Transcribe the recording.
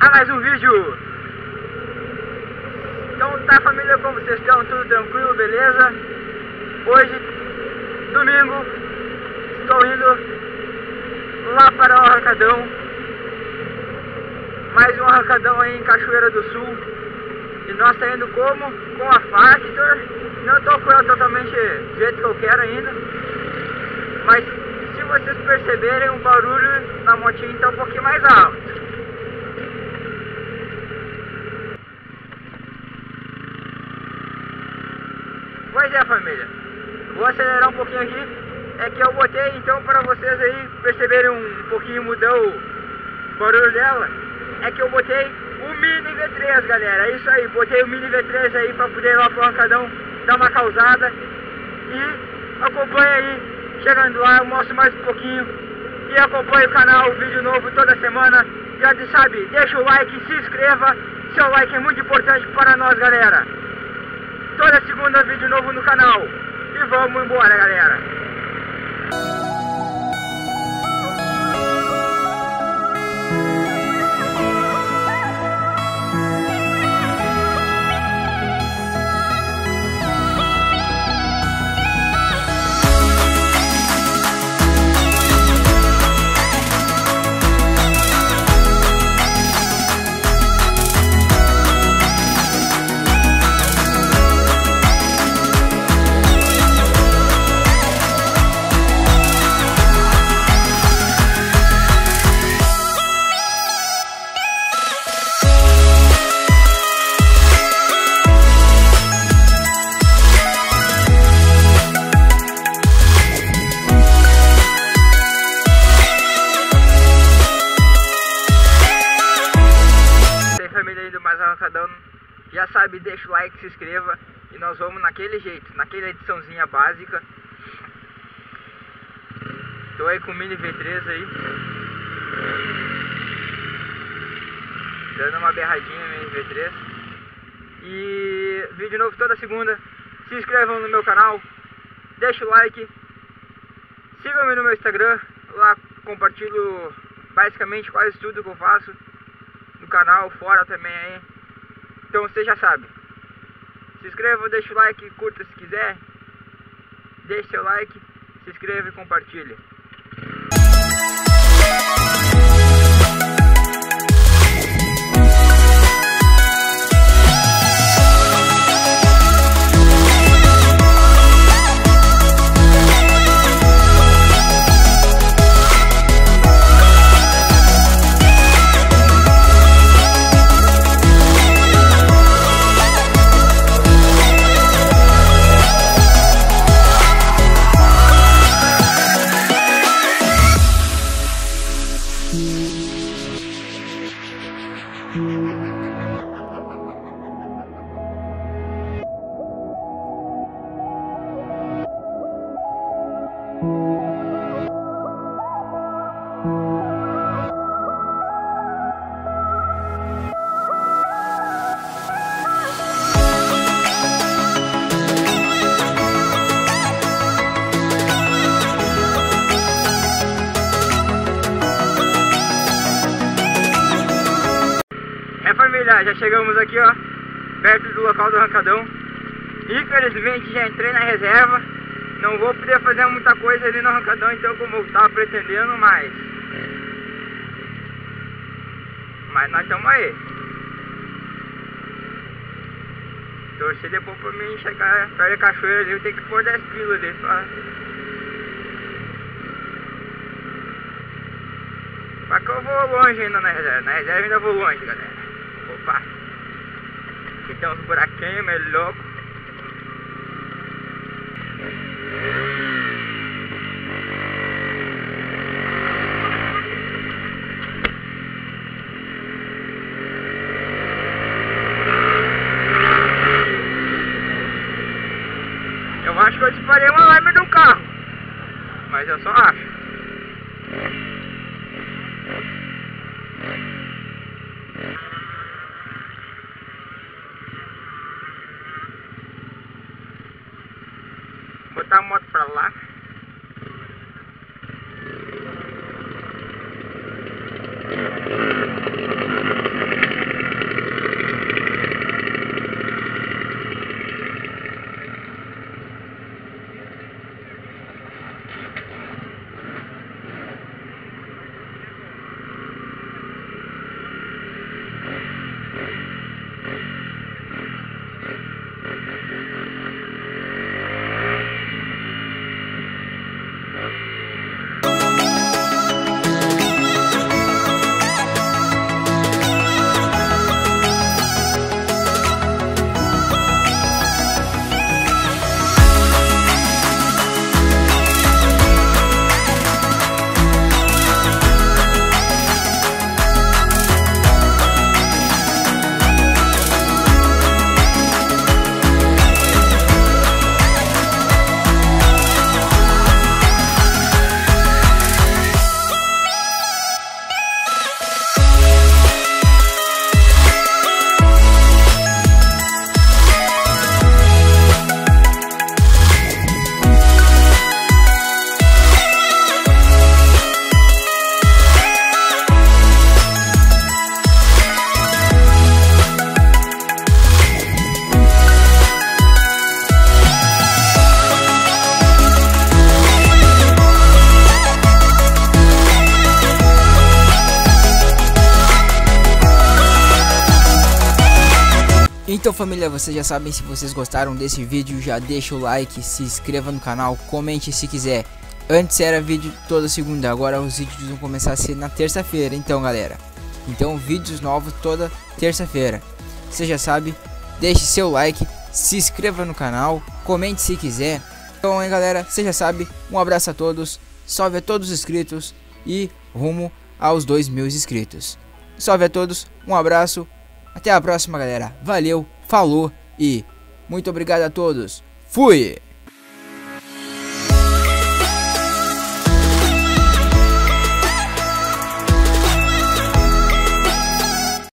a mais um vídeo. Então tá, família, como vocês estão? Tudo tranquilo, beleza? Hoje, domingo, estou indo lá para o Arrancadão. Mais um Arrancadão aí em Cachoeira do Sul. E nós tá indo como? Com a Factor. Não tô com ela totalmente do jeito que eu quero ainda, mas se vocês perceberem, o barulho na motinha tá um pouquinho mais alto. Pois é, família, vou acelerar um pouquinho aqui. É que eu botei então para vocês aí perceberem um pouquinho, mudou o barulho dela. É que eu botei o Mini V3, galera, é isso aí, botei o Mini V3 aí para poder ir lá pro Arrancadão, dar uma causada. E acompanha aí, chegando lá eu mostro mais um pouquinho. E acompanha o canal, vídeo novo toda semana. Já sabe, deixa o like, se inscreva, seu like é muito importante para nós, galera. Toda segunda, vídeo novo no canal. E vamos embora, galera. Já sabe, deixa o like, se inscreva. E nós vamos naquele jeito, naquela ediçãozinha básica. Tô aí com o Mini V3 aí, dando uma berradinha no Mini V3. E vídeo novo toda segunda. Se inscrevam no meu canal, deixa o like, sigam-me no meu Instagram. Lá compartilho basicamente quase tudo que eu faço no canal, fora também aí. Então você já sabe, se inscreva, deixa o like, curta se quiser, deixa seu like, se inscreva e compartilha. Já chegamos aqui, ó, perto do local do Arrancadão. Infelizmente já entrei na reserva, não vou poder fazer muita coisa ali no Arrancadão, então como eu tava pretendendo, mas nós estamos aí. Torcer depois pra mim chegar perto da cachoeira ali, eu tenho que pôr 10 pila ali pra que eu vou longe ainda na reserva ainda vou longe, galera. Opa, aqui tem uns buraquinhos, meio louco. Eu acho que eu disparei uma alarme de um carro, mas eu só acho. Botar a moto pra lá. Então, família, vocês já sabem, se vocês gostaram desse vídeo, já deixa o like, se inscreva no canal, comente se quiser. Antes era vídeo toda segunda, agora os vídeos vão começar a ser na terça-feira, então galera. Então vídeos novos toda terça-feira. Você já sabe, deixe seu like, se inscreva no canal, comente se quiser. Então aí galera, você já sabe, um abraço a todos, salve a todos os inscritos e rumo aos 2.000 inscritos. Salve a todos, um abraço, até a próxima galera, valeu, falou e muito obrigado a todos, fui!